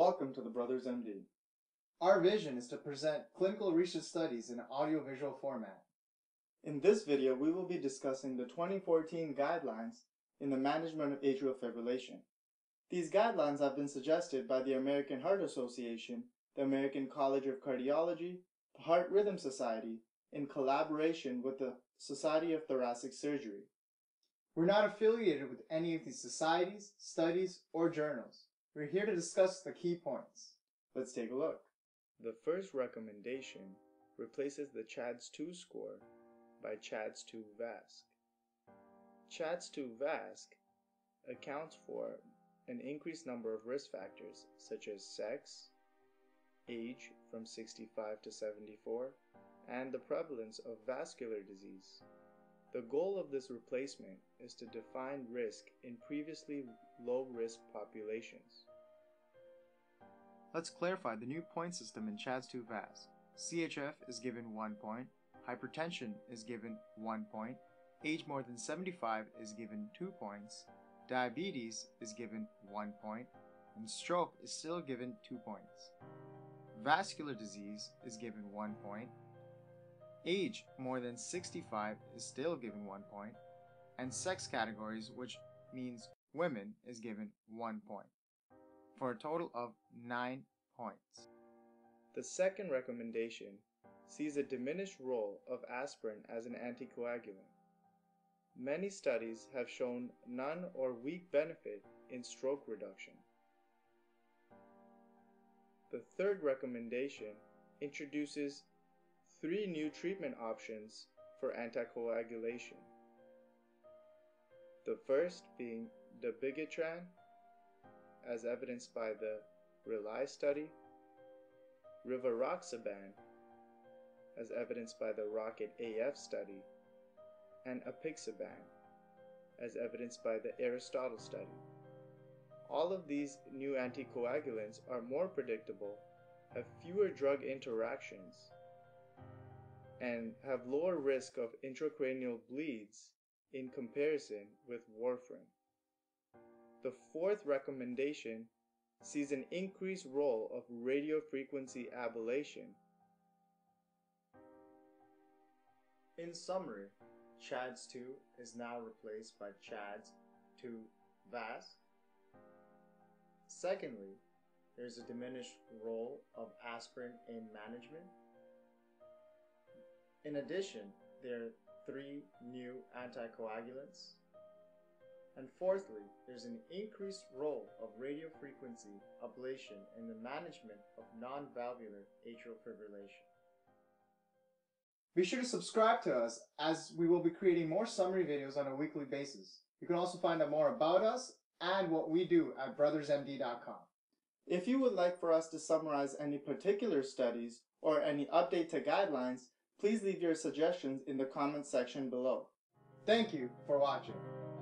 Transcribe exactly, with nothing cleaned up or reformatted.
Welcome to the Brothers M D. Our vision is to present clinical research studies in audiovisual format. In this video, we will be discussing the twenty fourteen guidelines in the management of atrial fibrillation. These guidelines have been suggested by the American Heart Association, the American College of Cardiology, the Heart Rhythm Society, in collaboration with the Society of Thoracic Surgery. We're not affiliated with any of these societies, studies, or journals. We're here to discuss the key points. Let's take a look. The first recommendation replaces the C H A D S two score by C H A D S two VASc. C H A D S two VASc accounts for an increased number of risk factors such as sex, age from sixty-five to seventy-four, and the prevalence of vascular disease. The goal of this replacement is to define risk in previously low-risk populations. Let's clarify the new point system in C H A D S two VASc. C H F is given one point, hypertension is given one point, age more than seventy-five is given two points, diabetes is given one point, and stroke is still given two points. Vascular disease is given one point, age more than sixty-five is still given one point, and sex categories, which means women, is given one point, for a total of nine points. The second recommendation sees a diminished role of aspirin as an anticoagulant. Many studies have shown none or weak benefit in stroke reduction. The third recommendation introduces three new treatment options for anticoagulation. The first being dabigatran, as evidenced by the RELY study, rivaroxaban, as evidenced by the ROCKET A F study, and apixaban, as evidenced by the Aristotle study. All of these new anticoagulants are more predictable, have fewer drug interactions, and have lower risk of intracranial bleeds in comparison with warfarin. The fourth recommendation sees an increased role of radiofrequency ablation. In summary, C H A D S two is now replaced by C H A D S two VASc. Secondly, there's a diminished role of aspirin in management. In addition, there are three new anticoagulants. And fourthly, there's an increased role of radiofrequency ablation in the management of non-valvular atrial fibrillation. Be sure to subscribe to us, as we will be creating more summary videos on a weekly basis. You can also find out more about us and what we do at brothers M D dot com. If you would like for us to summarize any particular studies or any update to guidelines, please leave your suggestions in the comments section below. Thank you for watching.